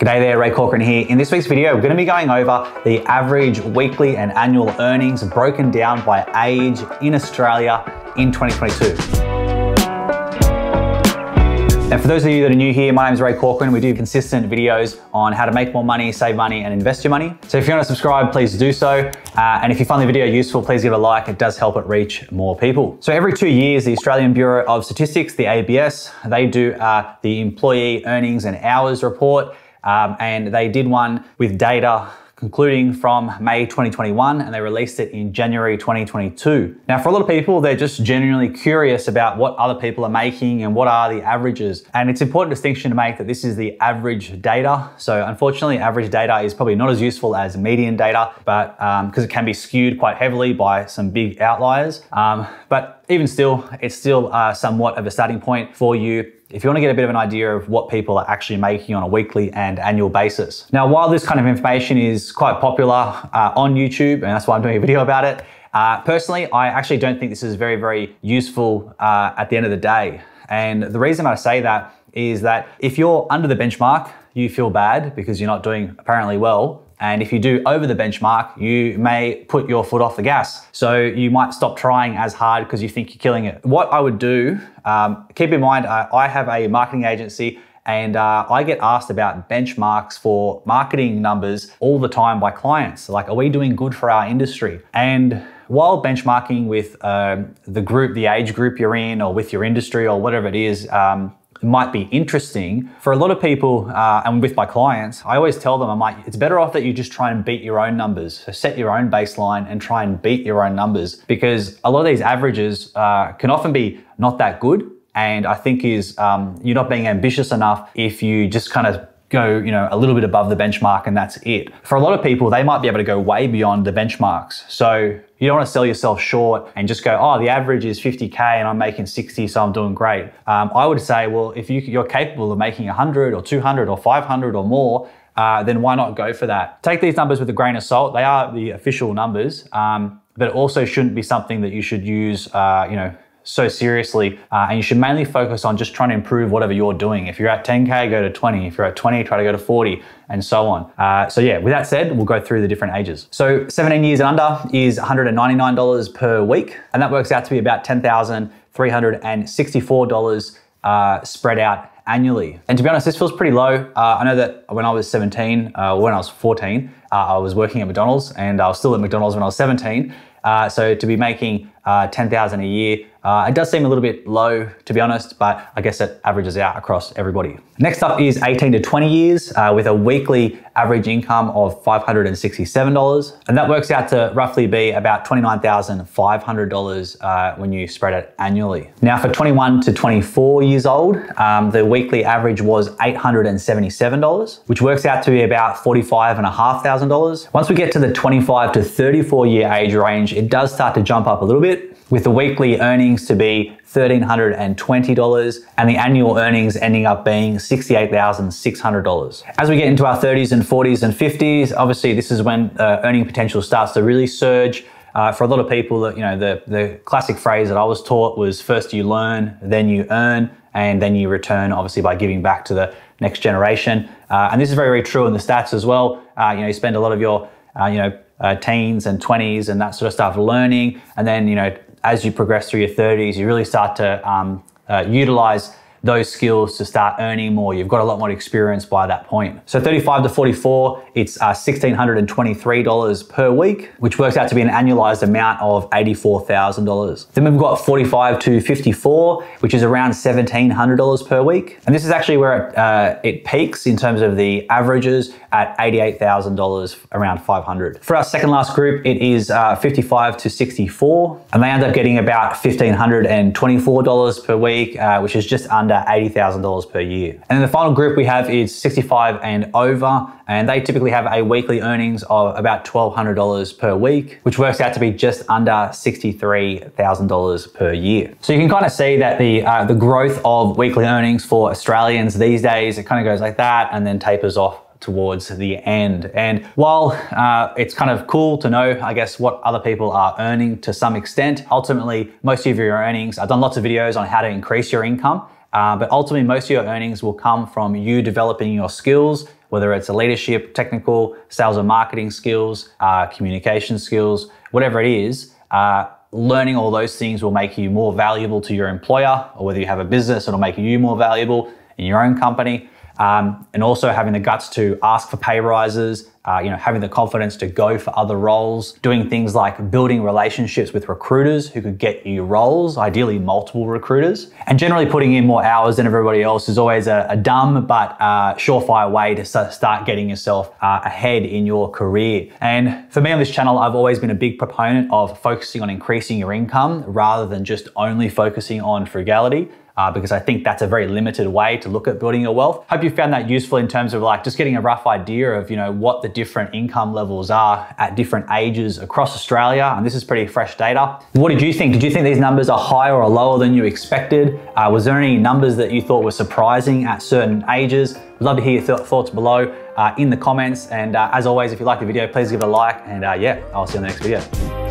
G'day there, Ray Corcoran here. In this week's video, we're going to be going over the average weekly and annual earnings broken down by age in Australia in 2022. Now, for those of you that are new here, my name is Ray Corcoran. We do consistent videos on how to make more money, save money, and invest your money. So if you want to subscribe, please do so. And if you find the video useful, please give it a like. It does help it reach more people. So every 2 years, the Australian Bureau of Statistics, the ABS, they do the Employee Earnings and Hours Report. And they did one with data concluding from May 2021, and they released it in January 2022. Now, for a lot of people, they're just genuinely curious about what other people are making and what are the averages. And it's an important distinction to make that this is the average data. So unfortunately, average data is probably not as useful as median data, but because it can be skewed quite heavily by some big outliers. But even still, it's still somewhat of a starting point for you if you want to get a bit of an idea of what people are actually making on a weekly and annual basis. Now, while this kind of information is quite popular on YouTube, and that's why I'm doing a video about it, personally, I actually don't think this is very, very useful at the end of the day. And the reason I say that is that if you're under the benchmark, you feel bad because you're not doing apparently well. And if you do over the benchmark, you may put your foot off the gas. So you might stop trying as hard because you think you're killing it. What I would do, keep in mind, I have a marketing agency, and I get asked about benchmarks for marketing numbers all the time by clients. Like, are we doing good for our industry? And while benchmarking with the age group you're in, or with your industry, or whatever it is, might be interesting for a lot of people, and with my clients, I always tell them, I'm like, it's better off that you just try and beat your own numbers. So set your own baseline and try and beat your own numbers, because a lot of these averages can often be not that good, and I think is you're not being ambitious enough if you just kind of go, you know, a little bit above the benchmark and that's it. For a lot of people, they might be able to go way beyond the benchmarks. So you don't want to sell yourself short and just go, oh, the average is 50K and I'm making 60, so I'm doing great. I would say, well, if you're capable of making 100 or 200 or 500 or more, then why not go for that? Take these numbers with a grain of salt. They are the official numbers, but it also shouldn't be something that you should use, you know, so seriously, and you should mainly focus on just trying to improve whatever you're doing. If you're at 10K, go to 20. If you're at 20, try to go to 40, and so on. So yeah, with that said, we'll go through the different ages. So 17 years and under is $199 per week, and that works out to be about $10,364 spread out annually. And to be honest, this feels pretty low. I know that when I was 17, when I was 14, I was working at McDonald's, and I was still at McDonald's when I was 17. So to be making $10,000 a year, it does seem a little bit low, to be honest, but I guess it averages out across everybody. Next up is 18 to 20 years with a weekly average income of $567. And that works out to roughly be about $29,500 when you spread it annually. Now for 21 to 24 years old, the weekly average was $877, which works out to be about $45,500. Once we get to the 25 to 34 year age range, it does start to jump up a little bit, with the weekly earnings to be $1,320 and the annual earnings ending up being $68,600. As we get into our 30s and 40s and 50s, obviously this is when earning potential starts to really surge. For a lot of people, you know, the classic phrase that I was taught was first you learn, then you earn, and then you return, obviously, by giving back to the next generation. And this is very, very true in the stats as well. You know, you spend a lot of your, teens and 20s and that sort of stuff learning, and then, you know, as you progress through your 30s, you really start to utilize those skills to start earning more. You've got a lot more experience by that point. So 35 to 44, it's $1,623 per week, which works out to be an annualized amount of $84,000. Then we've got 45 to 54, which is around $1,700 per week. And this is actually where it peaks in terms of the averages at $88,000, around $500. For our second last group, it is 55 to 64, and they end up getting about $1,524 per week, which is just under $80,000 per year. And then the final group we have is 65 and over, and they typically have a weekly earnings of about $1,200 per week, which works out to be just under $63,000 per year. So you can kind of see that the growth of weekly earnings for Australians these days, it kind of goes like that and then tapers off towards the end. And while it's kind of cool to know, I guess, what other people are earning to some extent, ultimately, most of your earnings, I've done lots of videos on how to increase your income. But ultimately, most of your earnings will come from you developing your skills, whether it's a leadership, technical, sales and marketing skills, communication skills, whatever it is. Learning all those things will make you more valuable to your employer, or whether you have a business, it'll make you more valuable in your own company. And also having the guts to ask for pay rises, having the confidence to go for other roles, doing things like building relationships with recruiters who could get you roles, ideally multiple recruiters, and generally putting in more hours than everybody else is always a dumb but surefire way to start getting yourself ahead in your career. And for me on this channel, I've always been a big proponent of focusing on increasing your income rather than just only focusing on frugality. Because I think that's a very limited way to look at building your wealth. Hope you found that useful in terms of like just getting a rough idea of, what the different income levels are at different ages across Australia. And this is pretty fresh data. What did you think? Did you think these numbers are higher or lower than you expected? Was there any numbers that you thought were surprising at certain ages? We'd love to hear your thoughts below in the comments. And as always, if you like the video, please give it a like. And yeah, I'll see you in the next video.